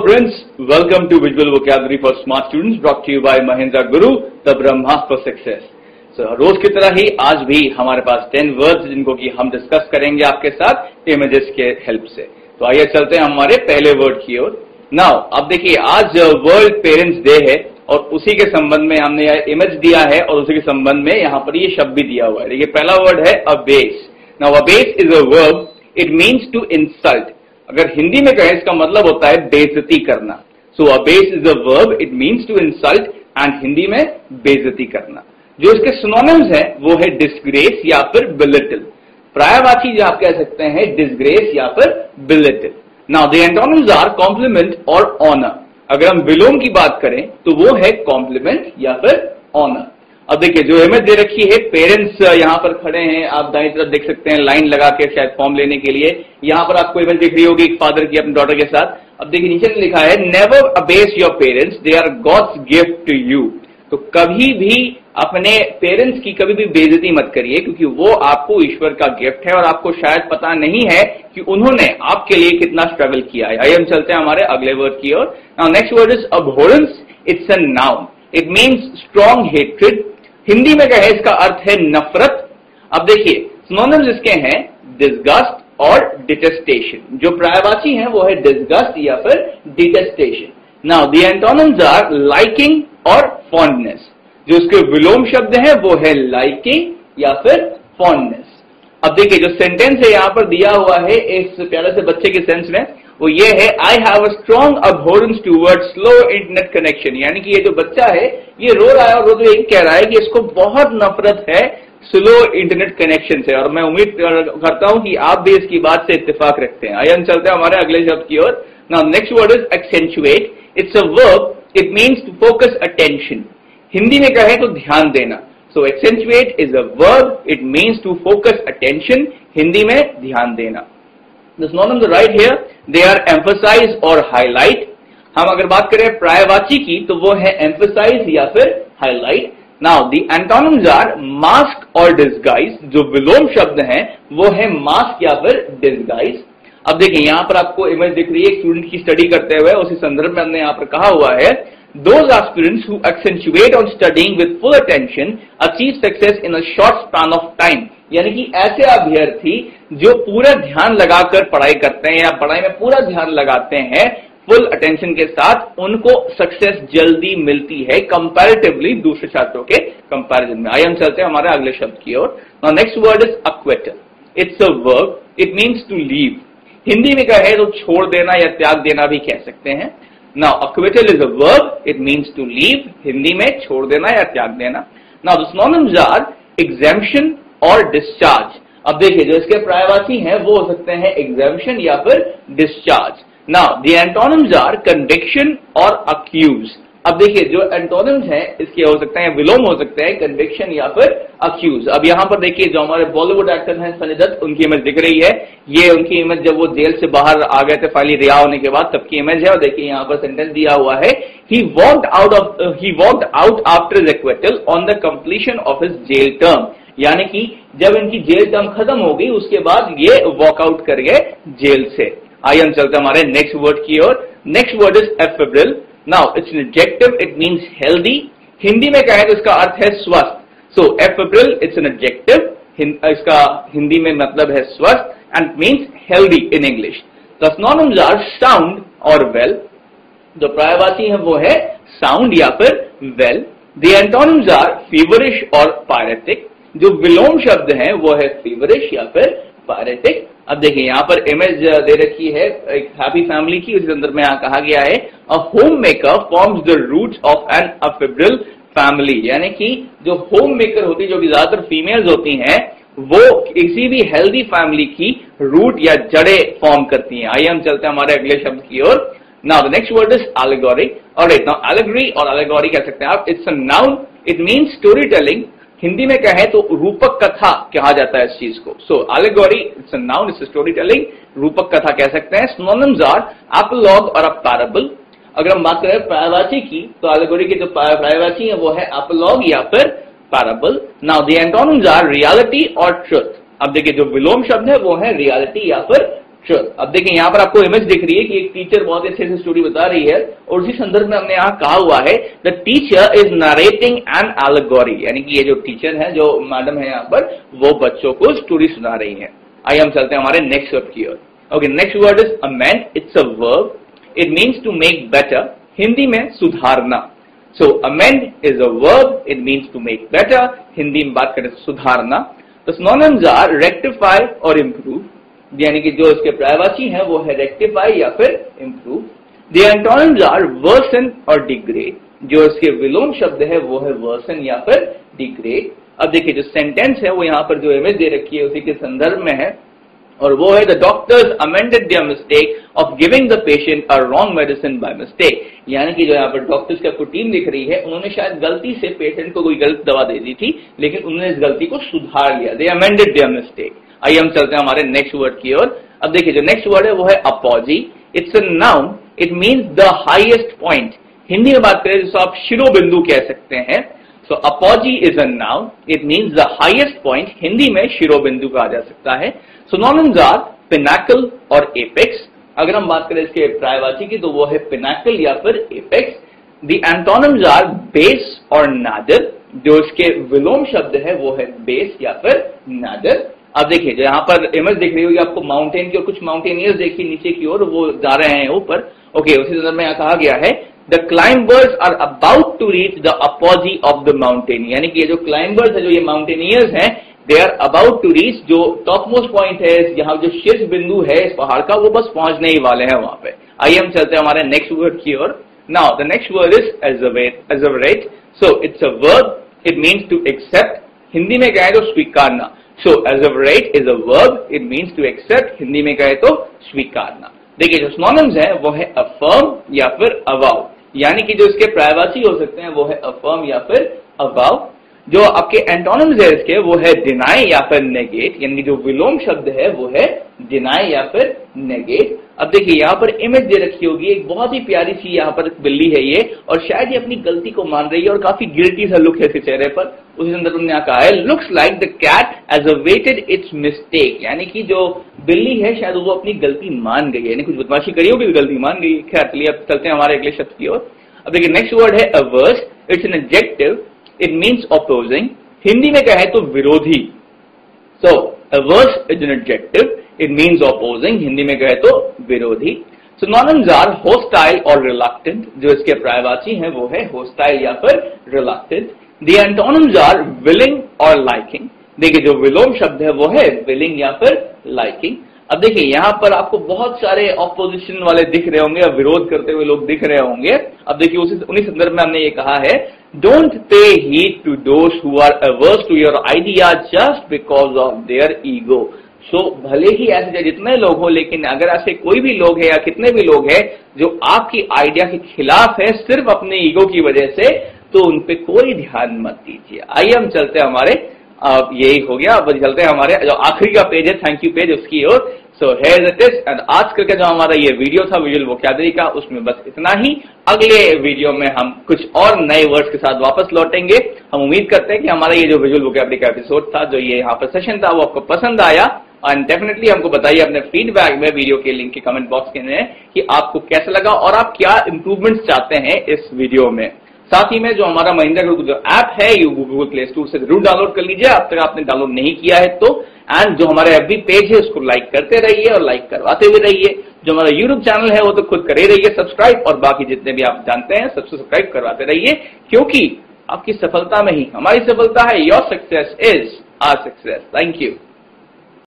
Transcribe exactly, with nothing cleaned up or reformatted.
Hello friends, welcome to Visual Vocabulary for Smart Students brought to you by Mahendra Guru, the Brahmastra Success. So, रोज की तरह ही आज भी हमारे पास ten words जिनको कि हम डिस्कस करेंगे आपके साथ इमेजेस के हेल्प से. तो आइए चलते हैं हमारे पहले वर्ड की ओर. नाउ अब देखिए आज वर्ल्ड पेरेंट्स डे है और उसी के संबंध में हमने यह इमेज दिया है और उसी के संबंध में यहाँ पर ये शब्द भी दिया हुआ है. देखिए पहला वर्ड है abase. Now abase is a verb, it means to insult. अगर हिंदी में कहें इसका मतलब होता है बेइज्जती करना. So abase is a verb, it means to insult and Hindi में बेइज्जती करना. जो इसके सिनोनिम्स हैं वो है डिस्ग्रेस या फिर बिलिटल. पर्यायवाची जो आप कह सकते हैं डिस्ग्रेस या फिर belittle. Now the antonyms are compliment और ऑनर. अगर हम विलोम की बात करें तो वो है कॉम्प्लीमेंट या फिर ऑनर. अब देखिए जो इमेज दे रखी है पेरेंट्स यहाँ पर खड़े हैं, आप दाईं तरफ देख सकते हैं लाइन लगा के शायद फॉर्म लेने के लिए. यहाँ पर आपको इमेज दिख रही होगी एक फादर की अपने डॉटर के साथ. अब देखिए नीचे लिखा है never abase your parents, they are God's gift to you. तो कभी भी अपने पेरेंट्स की कभी भी बेइज्जती मत करिए क्योंकि वो आपको ईश्वर का गिफ्ट है और आपको शायद पता नहीं है कि उन्होंने आपके लिए कितना स्ट्रगल किया है. आइए हम चलते हैं हमारे अगले वर्ड की ओर. Now next word is abhorrence. It's a noun, it means strong hatred. Hindi में कहे इसका अर्थ है नफरत. अब देखिए सिनोनिम्स इसके हैं डिस्गस्ट और डिटेस्टेशन. जो पर्यायवाची हैं वो है डिस्गस्ट या फिर detestation. Now the antonyms are liking और फॉन्डनेस. जो इसके विलोम शब्द हैं वो है लाइकिंग या फिर फॉन्डनेस. अब देखिए जो सेंटेंस है यहाँ पर दिया हुआ है इस प्यारे से बच्चे के सेंस में वो ये है I have a strong abhorrence towards slow internet connection. यानी कि ये जो बच्चा है ये रो रहा है और रो तो यही कह रहा है कि इसको बहुत नफरत है स्लो इंटरनेट कनेक्शन से. और मैं उम्मीद करता हूं कि आप भी इसकी बात से इत्तेफाक रखते हैं. आइए हम चलते हैं हमारे अगले शब्द की ओर. Now next word is accentuate. It's a verb, it means to focus attention. Hindi में कहें तो ध्यान देना. So accentuate is a verb, it means to focus attention. Hindi में ध्यान देना. The synonyms right here, they are emphasize और highlight. हम अगर बात करें पर्यायवाची की तो वो है emphasize या फिर highlight. Now the antonyms are mask और disguise. जो विलोम शब्द हैं वो है mask या फिर disguise. अब देखिए यहाँ पर आपको इमेज दिख रही है स्टूडेंट की स्टडी करते हुए. उसी संदर्भ में हमने यहाँ पर कहा हुआ है those are students who accentuate on studying with full attention achieve success in a short span of time. यानी कि ऐसे अभ्यर्थी जो पूरा ध्यान लगाकर पढ़ाई करते हैं या पढ़ाई में पूरा ध्यान लगाते हैं फुल अटेंशन के साथ, उनको सक्सेस जल्दी मिलती है कंपैरेटिवली दूसरे छात्रों के कंपैरिजन में. आइए हम चलते हैं हमारे अगले शब्द की ओर. Now next word is acquittal. It's a verb, it means to leave. Hindi में कहे तो छोड़ देना या त्याग देना भी कह सकते हैं. Now acquittal is a verb, it means to leave. Hindi में छोड़ देना या त्याग देना. Now the synonyms are exemption और डिस्चार्ज. अब देखिए जो इसके पर्यायवाची हैं वो हो सकते हैं एग्जेम्पशन या फिर discharge. Now the antonyms are conviction और अक्यूज. अब देखिए जो एंटोनिम्स हैं इसके हो सकते हैं विलोम हो सकते हैं कन्विक्शन या फिर अक्यूज. अब यहाँ पर देखिए जो हमारे बॉलीवुड एक्टर हैं संजय दत्त, उनकी इमेज दिख रही है. ये उनकी इमेज जब वो जेल से बाहर आ गए थे फाइनली रिहा होने के बाद तब की इमेज है. और देखिए यहाँ पर सेंटेंस दिया हुआ है he walked out of he walked out after his acquittal on the completion of his jail term. यानी कि जब इनकी जेल टर्म खत्म हो गई उसके बाद ये वॉकआउट कर गए जेल से. आइए हम चलते हमारे नेक्स्ट वर्ड की ओर. Next word is afebrile. Now it's an adjective, it means healthy. Hindi में कहें तो इसका अर्थ है स्वस्थ. So afebrile it's an adjective, इसका हिंदी में मतलब है स्वस्थ and means healthy in English. The synonyms are sound और वेल. जो पर्यायवाची है वो है साउंड या फिर well. The antonyms are feverish और पायरेटिक. जो विलोम शब्द हैं वो है फीवरिश या फिर पायरेटिक. अब देखिए यहाँ पर इमेज दे रखी है एक हैप्पी फैमिली की. उस संदर्भ में यहाँ कहा गया है a home maker forms the roots of an afebrile family. यानी कि जो होम मेकर होती है जो कि ज्यादातर फीमेल्स होती हैं वो किसी भी हेल्दी फैमिली की रूट या जड़े फॉर्म करती हैं. आइए हम चलते हैं हमारे अगले शब्द की ओर. Now the next word is allegory. Alright, now allegory और एलेगोरी कह सकते हैं आप. It's a noun, it means story telling. Hindi में कहें तो रूपक कथा कहा जाता है इस चीज को. So allegory it's a noun, it's story telling, रूपक कथा कह सकते हैं. सिनोनिम्स आर एपिलॉग और अ पैराबल. अगर हम बात करें पर्यायवाची की तो एलेगोरी के जो पर्यायवाची है वो है एपिलॉग या फिर parable. Now the antonyms are reality और ट्रुथ. अब देखिए जो विलोम शब्द है वो है रियलिटी या फिर श्योर। अब देखें यहाँ पर आपको इमेज दिख रही है कि एक टीचर बहुत अच्छे से स्टोरी बता रही है और उसी संदर्भ में हमने यहाँ कहा हुआ है the teacher is narrating an allegory, यानी कि ये जो टीचर है, जो मैडम है यहाँ पर, वो बच्चों को स्टोरी सुना रही है। आइए हम चलते हैं हमारे नेक्स्ट वर्ड की ओर। Okay, next word is amend, it's a verb, it means to make better, Hindi में सुधारना। So amend is a verb, it means to make better, Hindi में बात करें सुधारना। तो सिनोनिम्स आर रेक्टिफाई और इम्प्रूव, यानी कि जो इसके पर्यायवाची हैं वो है रेक्टिफाई या फिर improve. The antonyms are worsen और डिग्रेड, जो इसके विलोम शब्द है वो है वर्सन या फिर डिग्रेड। अब देखिए जो सेंटेंस है वो यहाँ पर जो इमेज दे रखी है उसी के संदर्भ में है, और वो है the doctors amended their mistake of giving the patient a wrong medicine by mistake, यानी कि जो यहाँ पर डॉक्टर्स की आपको टीम दिख रही है, उन्होंने शायद गलती से पेशेंट को कोई गलत दवा दे दी थी, लेकिन उन्होंने इस गलती को सुधार लिया, दे अमेंडेड देयर मिस्टेक। आइए हम चलते हैं हमारे नेक्स्ट वर्ड की ओर। अब देखिए जो नेक्स्ट वर्ड है वो है apogee, it's a noun, it means the highest point, Hindi में बात करें जिसको आप शिरोबिंदु कह सकते हैं। So apogee is a noun, it means the highest point, Hindi में शिरोबिंदु कहा जा सकता है। सिनोनिम्स आर पिनाकल और एपेक्स, अगर हम बात करें इसके पर्यायवाची की तो वो है पिनाकल या फिर apex. The antonyms are base और नादर, जो इसके विलोम शब्द है वो है बेस या फिर नादर। अब देखिए जो यहाँ पर इमेज दिख रही होगी आपको माउंटेन की, और कुछ माउंटेनियर्स देखिए नीचे की ओर वो जा रहे हैं ऊपर। ओके, उसी संदर्भ में यहाँ कहा गया है the climbers are about to reach the apogee of the mountain, यानी कि ये जो क्लाइंबर्स है, जो ये माउंटेनियर्स हैं, they are about to reach, जो टॉप मोस्ट पॉइंट है, यहाँ जो शीर्ष बिंदु है इस पहाड़ का, वो बस पहुंचने ही वाले हैं वहां पे। आइए हम चलते हैं हमारे नेक्स्ट वर्ड की ओर। Now the next word is asseverate, so it's a verb, it means to accept, Hindi में कहें तो स्वीकारना। So asseverate is a verb, it means to accept, Hindi में कहे तो स्वीकारना। देखिए जो synonyms हैं वो है affirm या फिर avow, यानी कि जो इसके पर्यायवाची हो सकते हैं वो है affirm या फिर avow। जो आपके antonyms है इसके वो है deny या फिर negate, यानी जो विलोम शब्द है वो है deny या फिर negate। अब देखिए यहाँ पर इमेज दे रखी होगी, एक बहुत ही प्यारी सी यहाँ पर बिल्ली है ये, और शायद ये अपनी गलती को मान रही है और काफी गिल्टी सा लुक है इसके चेहरे पर। उसी संदर्भ में यहाँ कहा है looks like the cat as awaited its mistake, यानी कि जो बिल्ली है शायद वो अपनी गलती मान गई है, यानी कुछ बदमाशी करी होगी गलती मान गई। खैर चलिए अब चलते हैं हमारे अगले शब्द की ओर। अब देखिए नेक्स्ट वर्ड है averse, it's an adjective, it means opposing, Hindi में कहे तो विरोधी। So averse is an adjective, it means opposing, Hindi में कहे तो विरोधी। सिनोनिम्स आर होस्टाइल और रिलक्टेंट, जो इसके पर्यायवाची हैं वो है होस्टाइल या फिर reluctant. The antonyms are willing और लाइकिंग, देखिए जो विलोम शब्द है वो है विलिंग या फिर लाइकिंग। अब देखिए यहाँ पर आपको बहुत सारे ऑपोजिशन वाले दिख रहे होंगे, विरोध करते हुए लोग दिख रहे होंगे। अब देखिए उसी उन्हीं संदर्भ में हमने ये कहा है don't pay heed to those who are averse to your idea just because of their ego. So so, भले ही ऐसे जितने लोग हो, लेकिन अगर ऐसे कोई भी लोग है या कितने भी लोग हैं जो आपकी आइडिया के खिलाफ है सिर्फ अपने ईगो की वजह से, तो उन पे कोई ध्यान मत दीजिए। आइए हम चलते हैं हमारे, अब यही हो गया, अब चलते हैं हमारे जो आखिरी का पेज है थैंक यू पेज उसकी ओर। So here it is, and आज करके जो हमारा ये वीडियो था विजुअल वोकैबुलरी का, उसमें बस इतना ही। अगले वीडियो में हम कुछ और नए वर्ड्स के साथ वापस लौटेंगे। हम उम्मीद करते हैं कि हमारा ये जो विजुअल वोकैबुलरी का एपिसोड था, जो ये यहाँ पर सेशन था, वो आपको पसंद आया। एंड डेफिनेटली हमको बताइए अपने फीडबैक में वीडियो के लिंक के कमेंट बॉक्स के में कि आपको कैसा लगा और आप क्या इंप्रूवमेंट्स चाहते हैं इस वीडियो में। साथ ही में जो हमारा महिंद्रा गुरु जो ऐप है ये गूगल प्ले स्टोर से जरूर डाउनलोड कर लीजिए अब तक आपने डाउनलोड नहीं किया है तो। एंड जो हमारा एफ बी पेज है उसको लाइक करते रहिए और लाइक करवाते हुए रहिए। जो हमारा यूट्यूब चैनल है वो तो खुद करे रहिए सब्सक्राइब, और बाकी जितने भी आप जानते हैं सबसे सब्सक्राइब करवाते रहिए, क्योंकि आपकी सफलता में ही हमारी सफलता है। Your success is our success. Thank you.